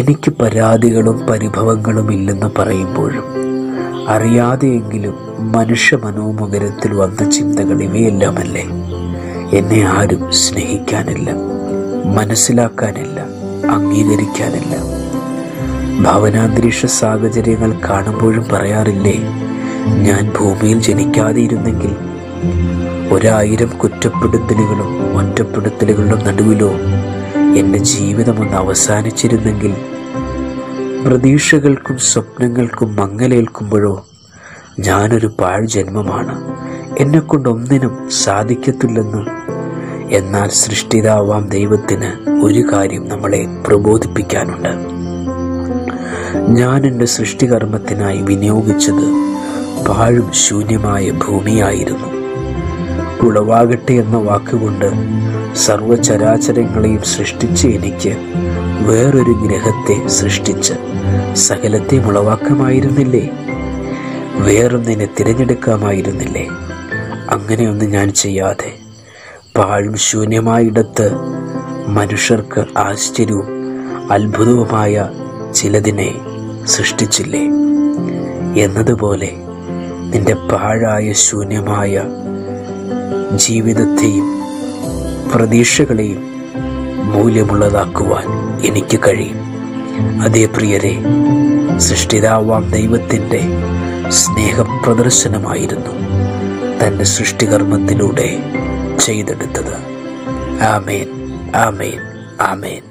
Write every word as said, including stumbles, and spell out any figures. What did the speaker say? എനിക്ക് പരാതികളും പരിഭവങ്ങളുമില്ലെന്ന് പറയുമ്പോഴും അറിയാതെയെങ്കിലും മനുഷ്യ മനോമുഗരത്തിൽ വന്ന ചിന്തകൾ ഇവയെല്ലാമല്ലേ എന്നെ ആരും സ്നേഹിക്കാനില്ല, മനസ്സിലാക്കാനില്ല, അംഗീകരിക്കാനില്ല. ഭവനാന്തരീക്ഷ സാഹചര്യങ്ങൾ കാണുമ്പോഴും പറയാറില്ലേ, ഞാൻ ഭൂമിയിൽ ജനിക്കാതെ ഇരുന്നെങ്കിൽ ഒരായിരം കുറ്റപ്പെടുത്തലുകളും ഒറ്റപ്പെടുത്തലുകളുടെ നടുവിലോ എൻ്റെ ജീവിതമൊന്ന് അവസാനിച്ചിരുന്നെങ്കിൽ, പ്രതീക്ഷകൾക്കും സ്വപ്നങ്ങൾക്കും മങ്ങലേൽക്കുമ്പോഴോ ഞാനൊരു പാഴ് ജന്മമാണ്, എന്നെക്കൊണ്ടൊന്നിനും സാധിക്കത്തില്ലെന്ന്. എന്നാൽ സൃഷ്ടിതാവാം ദൈവത്തിന് ഒരു കാര്യം നമ്മളെ പ്രബോധിപ്പിക്കാനുണ്ട്. ഞാൻ എൻ്റെ സൃഷ്ടികർമ്മത്തിനായി വിനിയോഗിച്ചത് പാഴും ശൂന്യമായ ഭൂമിയായിരുന്നു. ഉളവാകട്ടെ എന്ന വാക്കുകൊണ്ട് സർവചരാചരങ്ങളെയും സൃഷ്ടിച്ച് എനിക്ക് വേറൊരു ഗ്രഹത്തെ സൃഷ്ടിച്ച് സകലത്തെയും ഉളവാക്കാമായിരുന്നില്ലേ? വേറൊന്നിനെ തിരഞ്ഞെടുക്കാമായിരുന്നില്ലേ? അങ്ങനെയൊന്നും ഞാൻ ചെയ്യാതെ പാഴും ശൂന്യമായിടത്ത് മനുഷ്യർക്ക് ആശ്ചര്യവും അത്ഭുതവുമായ ചിലതിനെ സൃഷ്ടിച്ചില്ലേ എന്നതുപോലെ നിൻ്റെ പാഴായ ശൂന്യമായ ജീവിതത്തെയും പ്രതീക്ഷകളെയും മൂല്യമുള്ളതാക്കുവാൻ എനിക്ക് കഴിയും. അതേ പ്രിയരെ, സൃഷ്ടിതാവാം ദൈവത്തിൻ്റെ സ്നേഹപ്രദർശനമായിരുന്നു തൻ്റെ സൃഷ്ടികർമ്മത്തിലൂടെ ചെയ്തെടുത്തത്. ആമേൻ, ആമേൻ, ആമേൻ.